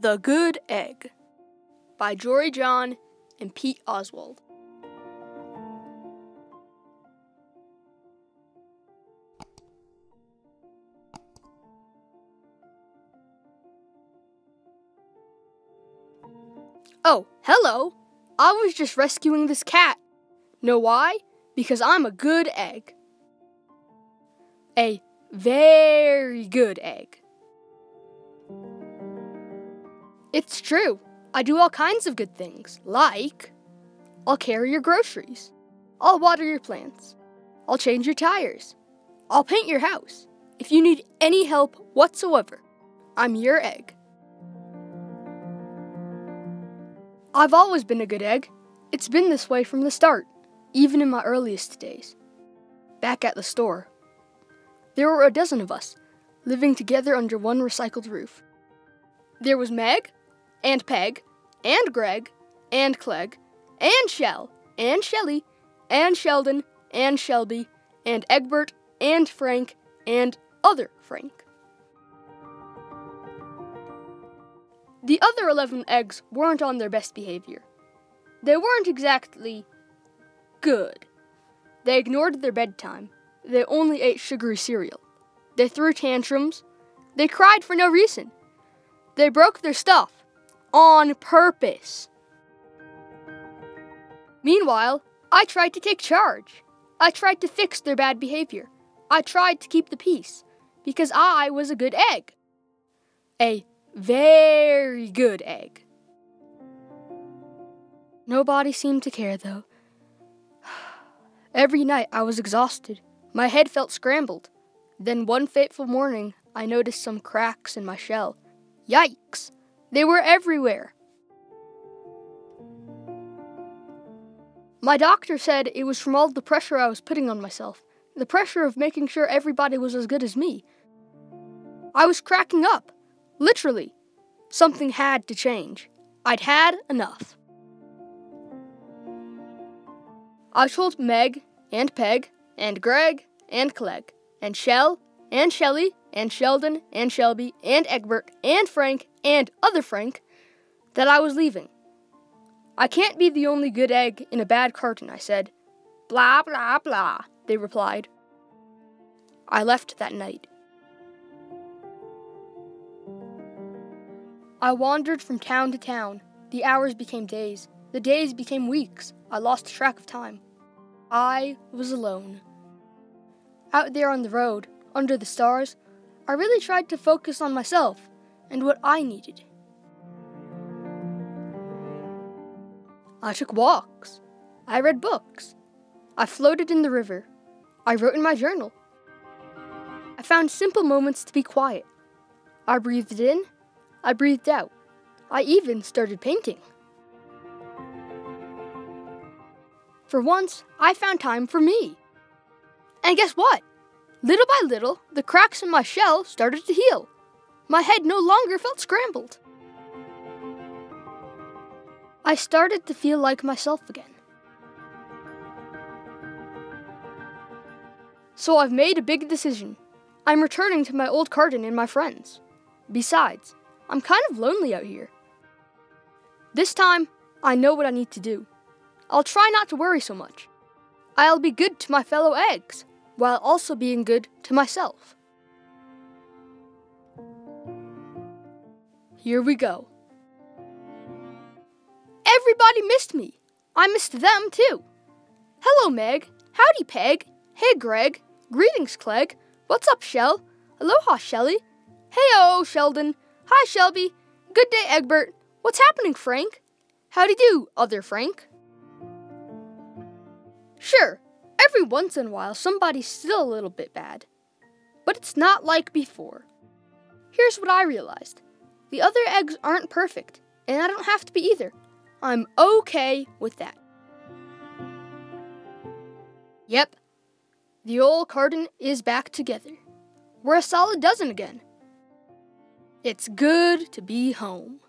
The Good Egg by Jory John and Pete Oswald. Oh, hello! I was just rescuing this cat. Know why? Because I'm a good egg. A very good egg. It's true. I do all kinds of good things, like I'll carry your groceries, I'll water your plants, I'll change your tires, I'll paint your house. If you need any help whatsoever, I'm your egg. I've always been a good egg. It's been this way from the start, even in my earliest days. Back at the store, there were a dozen of us living together under one recycled roof. There was Meg, and Peg, and Greg, and Clegg, and Shell, and Shelly, and Sheldon, and Shelby, and Egbert, and Frank, and other Frank. The other 11 eggs weren't on their best behavior. They weren't exactly good. They ignored their bedtime. They only ate sugary cereal. They threw tantrums. They cried for no reason. They broke their stuff on purpose. Meanwhile, I tried to take charge. I tried to fix their bad behavior. I tried to keep the peace because I was a good egg. A very good egg. Nobody seemed to care, though. Every night I was exhausted. My head felt scrambled. Then one fateful morning, I noticed some cracks in my shell. Yikes! They were everywhere. My doctor said it was from all the pressure I was putting on myself, the pressure of making sure everybody was as good as me. I was cracking up, literally. Something had to change. I'd had enough. I told Meg, and Peg, and Greg, and Clegg, and Shell, and Shelly, and Sheldon, and Shelby, and Egbert, and Frank, and other Frank, that I was leaving. I can't be the only good egg in a bad carton, I said. Blah, blah, blah, they replied. I left that night. I wandered from town to town. The hours became days. The days became weeks. I lost track of time. I was alone. Out there on the road, under the stars, I really tried to focus on myself and what I needed. I took walks. I read books. I floated in the river. I wrote in my journal. I found simple moments to be quiet. I breathed in. I breathed out. I even started painting. For once, I found time for me. And guess what? Little by little, the cracks in my shell started to heal. My head no longer felt scrambled. I started to feel like myself again. So I've made a big decision. I'm returning to my old garden and my friends. Besides, I'm kind of lonely out here. This time, I know what I need to do. I'll try not to worry so much. I'll be good to my fellow eggs, while also being good to myself. Here we go. Everybody missed me. I missed them too. Hello, Meg. Howdy, Peg. Hey, Greg. Greetings, Clegg. What's up, Shell? Aloha, Shelly. Hey-o, Sheldon. Hi, Shelby. Good day, Egbert. What's happening, Frank? Howdy do, other Frank. Sure. Every once in a while, somebody's still a little bit bad. But it's not like before. Here's what I realized. The other eggs aren't perfect, and I don't have to be either. I'm okay with that. Yep. The old garden is back together. We're a solid dozen again. It's good to be home.